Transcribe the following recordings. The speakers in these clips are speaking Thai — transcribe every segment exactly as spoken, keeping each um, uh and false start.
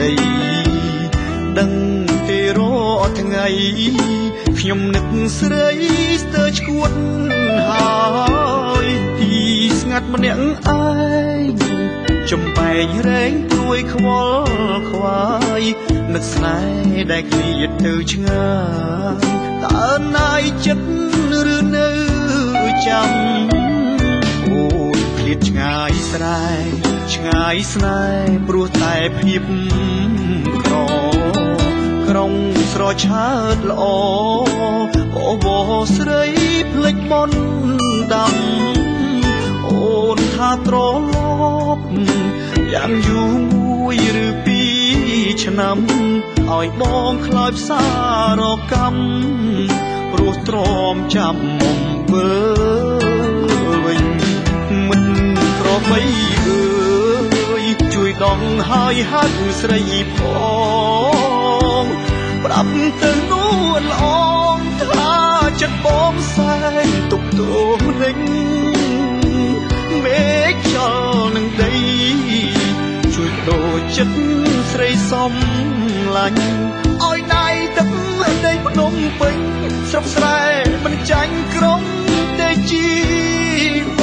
ดดังเทโรทไงขยมนึกสลายเตอชวนหายที่สงัดมันยังไอจมไปแรงปลุยควอลควายนึกสลายได้เกลียดเธอเชื่อตานายจัดหรือเนื้อจำโอ้ยเกลียดง่ายสลายง่ายสลายปลุกแต่พิมกรอกรงสระชาติละอโอ้โหสลายพลิกบนดำโอนทาตรอลยังอยู่มุยหรือปีฉน้ำอ่อยมองคลายสารกรรมรู้ตรอมจำมองเบิร์นมันกรอบไม่เอ่ยช่วยดองหายหักสลายพองปรับเตือนนวลอ่อนท่าจัดบองแสงตกตัวเล็งเมฆจางนั่งได้ช่วยโดดจัดใส่สมหลังอ้อยในตึ้งได้พนมปิงสับใส่มันจังกรงได้จีบ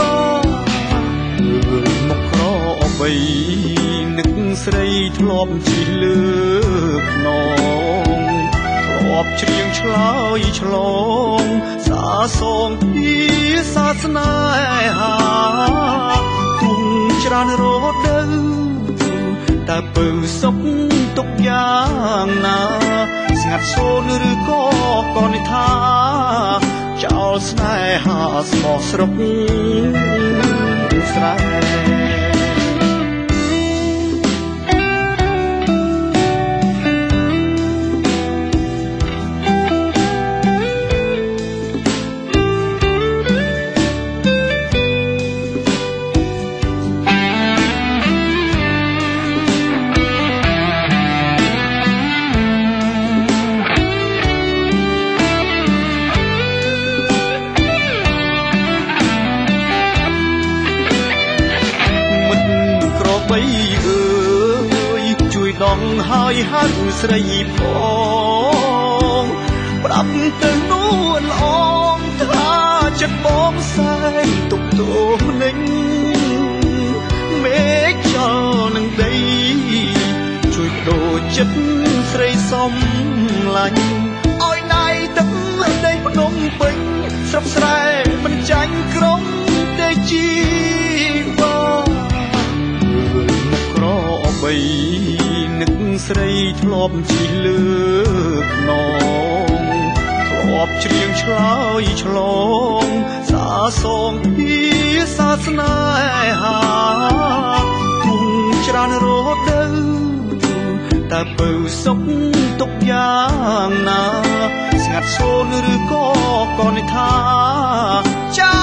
มกรอบใบนึกใส่ทลอบจีเลือกนองทลอบเชียงชลายฉลองสาสองที่ศาสนาหาทุ่งจรานโรเดินแต่เปิดสบตกยางนาสงัดโซนหรือก็ก่อนท่าเจ้าสนายหาสมอสรบสลายหายหักสลายพองปรับเตือนนวลอ่อนท่าจัดบองแสงตกตัวหนึ่งเมฆจางนั่งได้ช่วยโดดจัดใส่สมหลังอ้อยในตึ้งได้พนมปิงสับใส่มันจังกรงได้จีบกรอบใบนึกใส่ทลอบจีเลือกนองทลอบเชียงชลายฉลองสาสองที่ศาสนาหาทุ่งจรานโรเดินแต่เปิดสบตกยางนาสงัดโซนหรือก็ก่อนท่า